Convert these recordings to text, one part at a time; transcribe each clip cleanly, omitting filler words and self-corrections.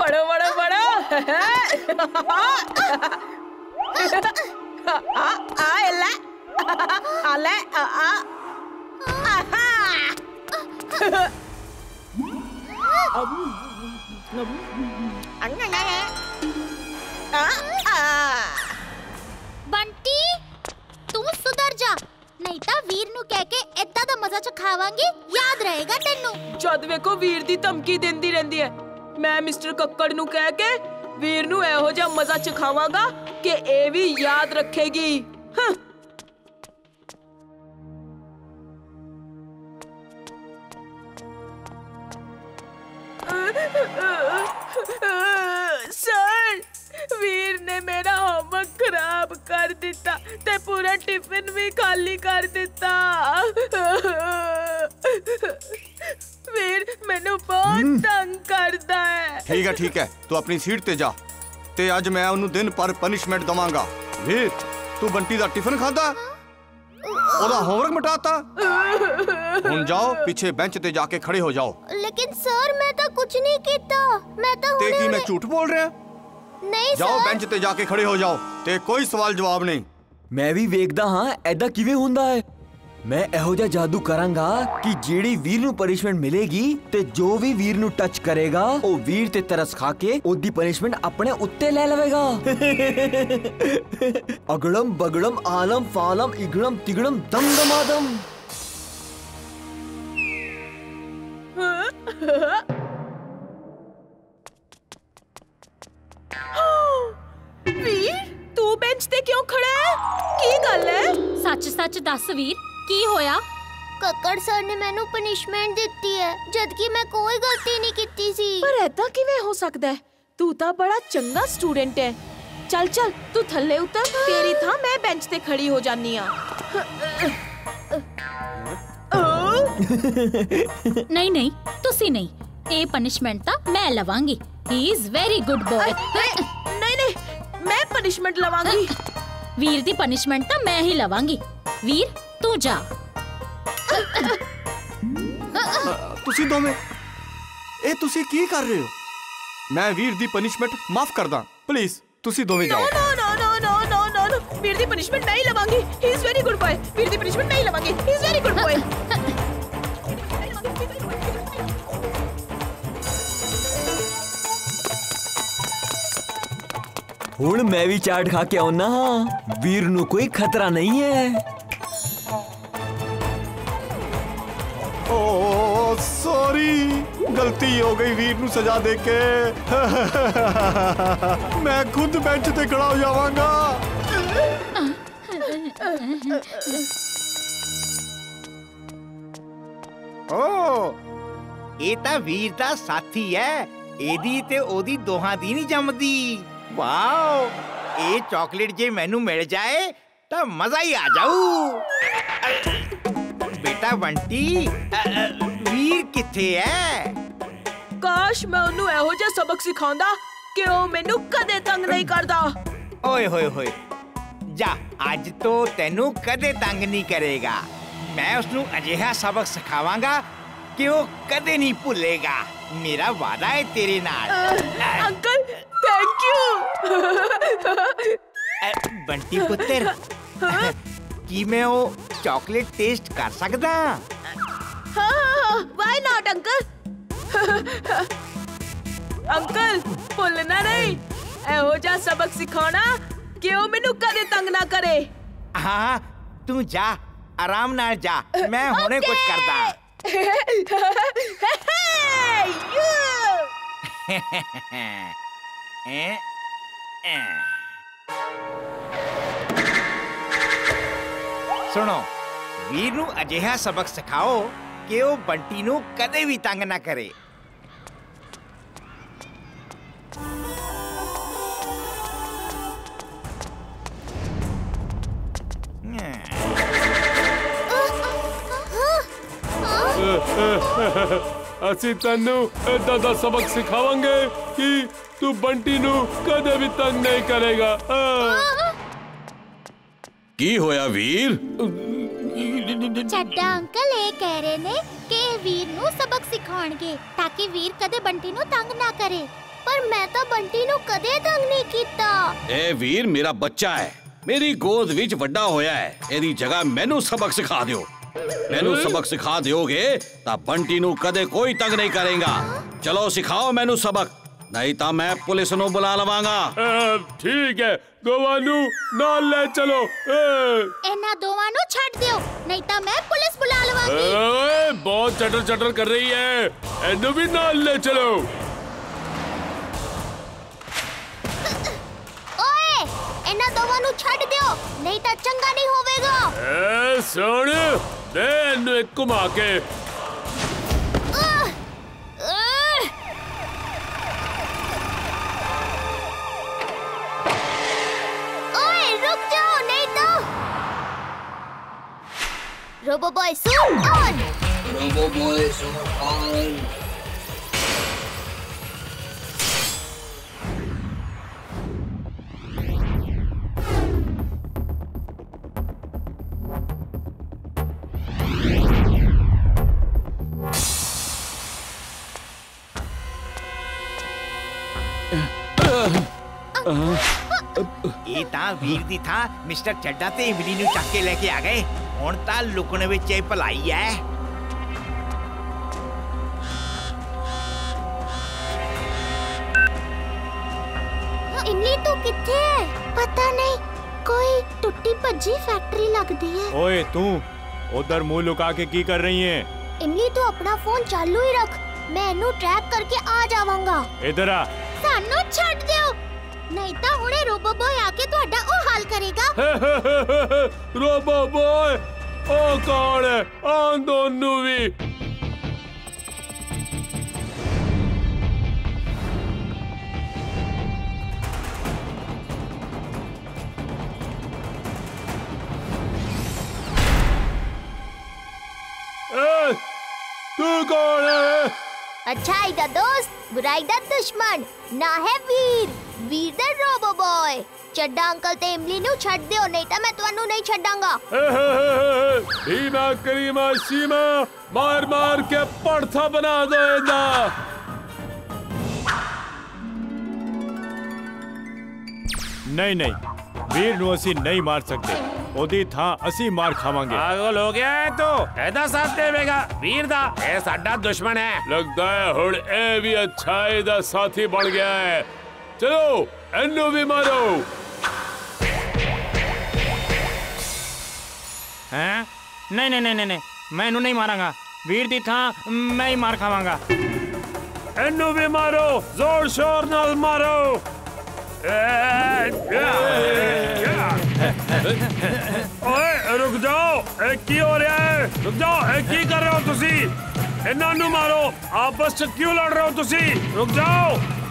पढ़ो पढ़ो पढ़ो। बंटी तू सुधर जा, नहीं तो वीर नू कह के इतना दा मजा चखावांगी, याद रहेगा तेनू। चौदवे को वीर दी धमकी देंदी रहंदी है। मैं मिस्टर कक्कड़ नू कह के वीर नू एहो जा मजा चखावांगा कि ए भी याद रखेगी। हाँ। सर, वीर ने मेरा होमवर्क खराब कर दिता ते पूरा टिफिन भी खाली कर दिता। वीर मैनू बहुत तंग करता है। ठीक है तू अपनी सीट ते जा ते अज मैं उन्नू दिन पर पनिशमेंट दवांगा। वीर तू बंटी दा टिफिन खाता ओदा होमवर्क मिटाता, हुन जाओ पीछे बेंच ते जाके खड़े हो जाओ। लेकिन सर मैं तो कुछ नहीं किया। मैं तो ते की मैं झूठ बोल रहा? नहीं जाओ बेंच ते जाके खड़े हो जाओ ते कोई सवाल जवाब नहीं। मैं भी वेखदा हां ऐदा किवें हुंदा है। मैं एहो जा जादू करांगा कि जेड़ी वीर नू पनिशमेंट मिलेगी ते जो भी वीर नू टच करेगा ओ वीर ते तरस खा के ओदी पनिशमेंट अपने उत्ते ले लवेगा। अगड़म बगड़म आलम फालम इगड़म तिगड़म दम दमादम। वीर तू बेंच ते क्यों खड़ा है? की गल है? सच सच दस वीर की होया? कक्कड़ सर ने मैनू पनिशमेंट दिती है जबकि मैं कोई गलती नहीं कीती सी। पर ऐसा किवें हो सकदा है? तू तो बड़ा चंगा स्टूडेंट है। चल चल तू थल्ले उतर, तेरी था मैं बेंच ते खड़ी हो जानी हां। नहीं नहीं तुसी नहीं, ए पनिशमेंट ता मैं लवांगी। He is very good boy. नहीं नहीं मैं पनिशमेंट लवांगी। वीर दी पनिशमेंट ता मैं ही लवांगी। वीर तू जा। तुसी दोवें ए तुसी की कर रहे हो? मैं वीर दी पनिशमेंट माफ करदा, प्लीज तुसी दोवें जाओ। No no no no no no no वीर दी पनिशमेंट नहीं लवांगी। He is very good boy. वीर दी पनिशमेंट नहीं लवांगी। He is very good boy. हुण मैं भी चाट खा के आउना हां, वीर नू कोई खतरा नहीं है। ओ सॉरी गलती हो गई, वीर नू सजा दे के मैं खुद बेंच ते खड़ा हो जावांगा। ओ ए ता वीर दा साथी है, एदी ते ओदी दोहां दी नहीं जमदी। वाओ ए चॉकलेट जे मैनू मिल जाए ता मजा ही आ जाऊ। बेटा बंटी वीर किथे है? काश मैं उन्नू एहो जा सबक सिखांदा कि ओ मेनू कदे तंग नहीं करदा। ओए होए होए जा, आज तो तेनू कदे तंग नहीं करेगा। मैं उसनू अजिहा सबक सिखावांगा कि ओ कदे नहीं भूलेगा। मेरा वादा है तेरे नाल। Uncle thank you. बंटी पुत्र कि मैं ओ चॉकलेट टेस्ट कर सकता? हाँ, व्हाई नॉट अंकल। अंकल भूलना नहीं एहो जा सबक सिखाना कि ओ मेनू कदे तंग ना करे। हाँ तू जा आराम नाल जा, मैं हुणे कुछ करदा। सुनो वीर नू अजिहा सबक सिखाओ कि वो बंटी नू कदे भी तंग ना करे। असी तन्नू ऐसा दा सबक सिखावांगे कि तू बंटी नू कदे भी तंग नहीं करेगा। की होया वीर? चड्डा अंकल ये कह रहे ने कि वीर नू सबक सिखाणगे ताकि वीर कदे बंटी नू तंग ना करे। पर मैं तो बंटी नु कदे तंग नहीं कीता। ए वीर मेरा बच्चा है, मेरी गोद विच वड्डा होया है, एदी जगह मैनू सबक सिखा दियो। मैनू सबक सिखा दोगे ता बंटी नु कदे कोई तंग नहीं करेगा। चलो सिखाओ मैनू सबक, नहीं ता मैं पुलिस नु बुला लवांगा। ठीक है, दोवानू नाल ले चलो। एना दोवानू छाड़ दियो, नहीं ता मैं पुलिस बुला लवांगी। बहुत चटर चटर कर रही है, एनु भी नाल ले चलो। ओए, एना दोवानू छाड़ दियो, नहीं ता चंगा नहीं होवेगा। ए सुन, दे एनु एक घुमा के। Robo Boy, zoom on! Robo Boy, zoom on! ये तां वीर दी था, मिस्टर चड्ढा ते इमली नू चक के लेके आ गए। ਹੁਣ ਤਾਂ ਲੁਕਣ ਵਿੱਚ ਇਹ ਭਲਾਈ ਐ। ਇਮਲੀ ਤੂੰ ਕਿੱਥੇ ਐ? ਪਤਾ ਨਹੀਂ, ਕੋਈ ਟੁੱਟੀ ਭੱਜੀ ਫੈਕਟਰੀ ਲੱਗਦੀ ਐ। ਓਏ ਤੂੰ ਉਧਰ ਮੂੰਹ ਲੁਕਾ ਕੇ ਕੀ ਕਰ ਰਹੀ ਐ? ਇਮਲੀ ਤੂੰ ਆਪਣਾ ਫੋਨ ਚਾਲੂ ਹੀ ਰੱਖ, ਮੈਂ ਇਹਨੂੰ ਟਰੈਕ ਕਰਕੇ ਆ ਜਾਵਾਂਗਾ। ਇਧਰ ਆ। ਸਾਨੂੰ ਛੱਡ ਦਿਓ, नहीं तो उन्हें रोबो बॉय आके तो अड्डा ओ हाल करेगा। रोबो बॉय ओ कौन है? आन दोनों भी। तू कौन है? अच्छाई का दोस्त, बुराई का दुश्मन, ना है वीर। वीर दा रोबो बॉय। चड्डा अंकल ते इमली नू छड्ड दियो, नहीं तां मैं तुहानू नहीं छड्डांगा। भीमा करीमा सीमा मार मार के पड़था बना देना। नहीं नहीं, वीर नू असी नहीं मार सकते, ओदी थां असी मार खावांगे। पागल हो गया है तू? एदा साथ देवेगा? वीर दा ए साडा दुश्मन है। लगदा है हुण ए वी अच्छाई दा साथी बन गया है। चलो एनु भी मारो। हैं? नहीं नहीं नहीं नहीं, मैं एनु नहीं मारांगा। वीर दी था मैं ही मार खावांगा। एनु भी मारो, जोर शोर नाल मारो। ओए रुक जाओ, ए की हो रहा है? रुक जाओ, ए की कर रहे हो तुसी? इन्हां नू मारो, आपस च क्यों लड़ रहे हो तुसी? रुक जाओ।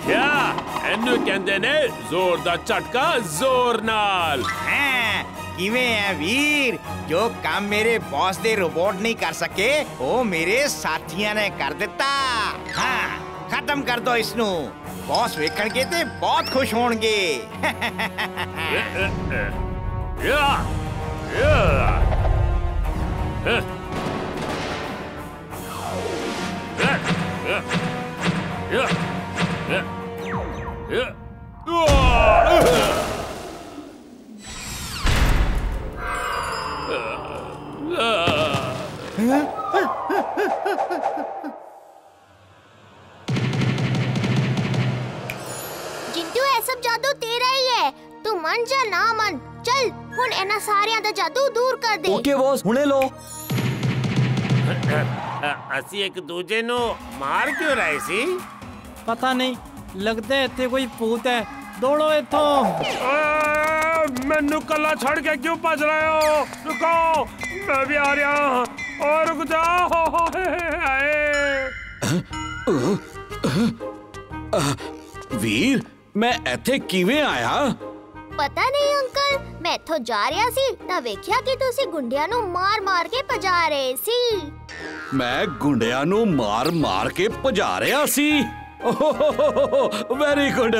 क्या एनु कहंदे ने जोर दा झटका जोर नाल। हां किवें है वीर? जो काम मेरे बॉस दे रोबोट नहीं कर सके वो मेरे साथियां ने कर दिता। हां खत्म कर दो इसनू, बॉस वेखणगे ते बहुत खुश होणगे। या या जिंदू ऐसा जादू तेरा ही है, तू मन जा ना मन। चल हुन एना सारियां दा जादू दूर कर दे। ओके बॉस, हुणे लो। असी एक दूजे नो मार क्यों रहे सी? पता नहीं, लगता है इत्थे कोई भूत है दौड़ो इथों। मैनू कला छड़ के क्यों भज रहे हो? रुको मैं भी आ रहा हूं। और रुक जाओ। वीर मैं इथे किवें आया? पता नहीं अंकल, मैं इथों जा रहा सी ता वेखिया कि तुसी गुंडियां नू मार मार के भजा रहे सी। मैं गुंडियां नू मार मार के भजा रहा सी? Very good.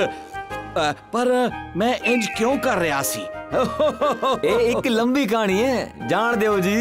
पर मैं इंज क्यों कर रहा सी? ए एक लंबी कहानी है, जान देओ जी।